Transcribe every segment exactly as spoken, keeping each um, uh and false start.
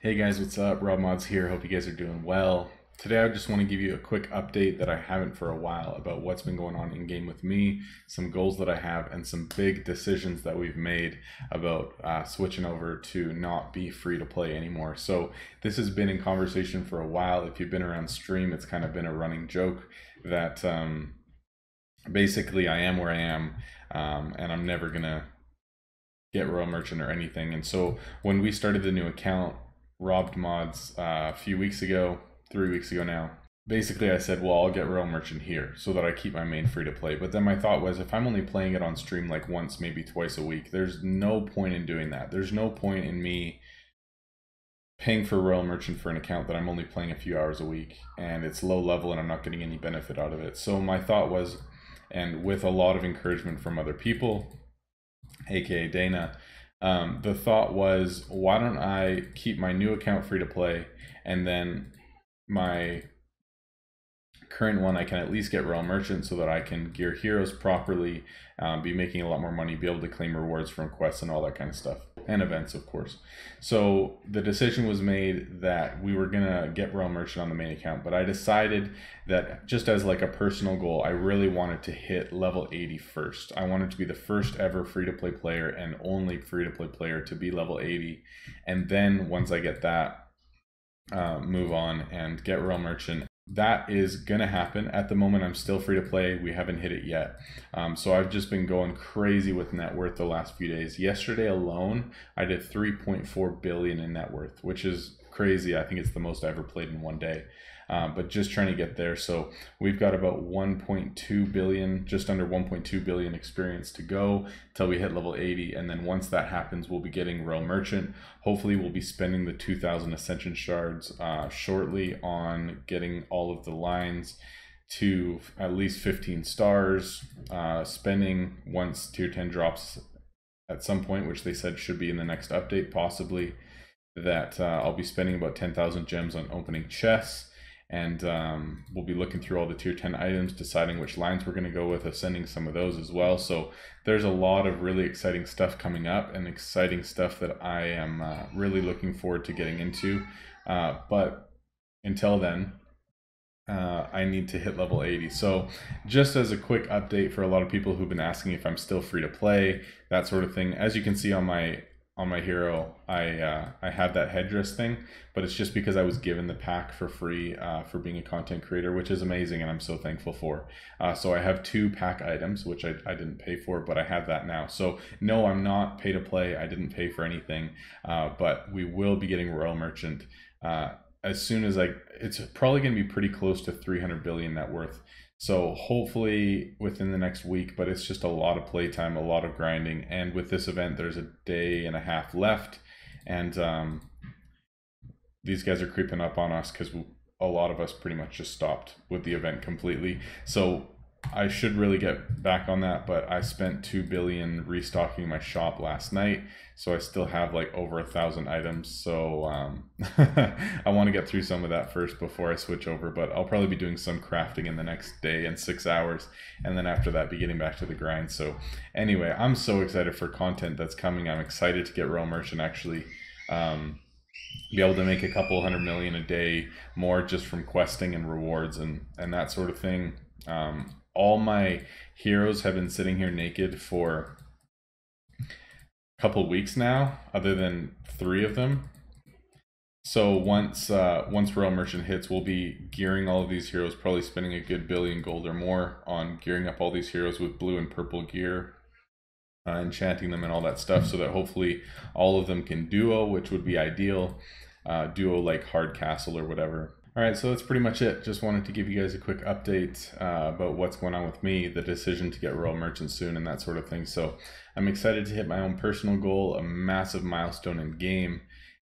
Hey guys, what's up? Rob Mods here. Hope you guys are doing well. Today I just want to give you a quick update that I haven't for a while about what's been going on in game with me, some goals that I have, and some big decisions that we've made about uh, switching over to not be free to play anymore. So this has been in conversation for a while. If you've been around stream, it's kind of been a running joke that um, basically I am where I am um, and I'm never gonna get Royal Merchant or anything. And so when we started the new account, Rob Mods uh, a few weeks ago, three weeks ago now, basically I said, well, I'll get Royal Merchant here so that I keep my main free to play. But then my thought was, if I'm only playing it on stream like once, maybe twice a week, there's no point in doing that. There's no point in me paying for Royal Merchant for an account that I'm only playing a few hours a week and it's low level and I'm not getting any benefit out of it. So my thought was, and with a lot of encouragement from other people, aka Dana, Um, the thought was, why don't I keep my new account free to play, and then my current one I can at least get Royal Merchant so that I can gear heroes properly, um, be making a lot more money, be able to claim rewards from quests and all that kind of stuff, and events of course. So the decision was made that we were gonna get Royal Merchant on the main account, but I decided that just as like a personal goal, I really wanted to hit level eighty first. I wanted to be the first ever free-to-play player and only free-to-play player to be level eighty, and then once I get that, uh, move on and get Royal Merchant. That is gonna happen. At the moment, I'm still free to play. We haven't hit it yet. Um, so I've just been going crazy with net worth the last few days. Yesterday alone, I did three point four billion in net worth, which is crazy. I think it's the most I ever played in one day, um, but just trying to get there. So we've got about one point two billion, just under one point two billion experience to go till we hit level eighty. And then once that happens, we'll be getting Royal Merchant. Hopefully we'll be spending the two thousand Ascension Shards uh, shortly on getting all of the lines to at least fifteen stars, uh, spending once tier ten drops at some point, which they said should be in the next update possibly, that uh, I'll be spending about ten thousand gems on opening chests, and um, we'll be looking through all the tier ten items, deciding which lines we're going to go with, ascending some of those as well. So there's a lot of really exciting stuff coming up and exciting stuff that I am uh, really looking forward to getting into. Uh, but until then, Uh, I need to hit level eighty. So just as a quick update for a lot of people who've been asking if I'm still free to play, that sort of thing. As you can see on my on my hero, I uh, I have that headdress thing, but it's just because I was given the pack for free uh, for being a content creator, which is amazing and I'm so thankful for. Uh, so I have two pack items, which I, I didn't pay for, but I have that now. So no, I'm not pay to play. I didn't pay for anything, uh, but we will be getting Royal Merchant uh, as soon as I, it's probably going to be pretty close to three hundred billion net worth. So hopefully within the next week, but it's just a lot of playtime, a lot of grinding. And with this event, there's a day and a half left. And um, these guys are creeping up on us because a lot of us pretty much just stopped with the event completely. So I should really get back on that, but I spent two billion restocking my shop last night, so I still have like over a thousand items. So um, I want to get through some of that first before I switch over, but I'll probably be doing some crafting in the next day and six hours, and then after that be getting back to the grind. So anyway, I'm so excited for content that's coming. I'm excited to get Royal Merchant actually um, be able to make a couple hundred million a day more just from questing and rewards and, and that sort of thing. Um, All my heroes have been sitting here naked for a couple weeks now, other than three of them. So once uh, once Royal Merchant hits, we'll be gearing all of these heroes, probably spending a good billion gold or more on gearing up all these heroes with blue and purple gear, uh, enchanting them and all that stuff, so that hopefully all of them can duo, which would be ideal, uh, duo like Hardcastle or whatever. All right, so that's pretty much it. Just wanted to give you guys a quick update uh, about what's going on with me, the decision to get Royal Merchant soon and that sort of thing. So I'm excited to hit my own personal goal, a massive milestone in game,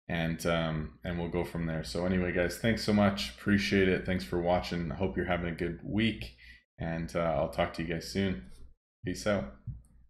and um, and we'll go from there. So anyway, guys, thanks so much. Appreciate it. Thanks for watching. I hope you're having a good week, and uh, I'll talk to you guys soon. Peace out.